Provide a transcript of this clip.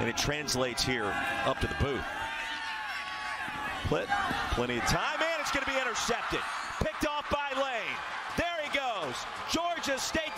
and it translates here up to the booth. Plenty of time, and it's going to be intercepted. Picked off by Lane. There he goes. Georgia State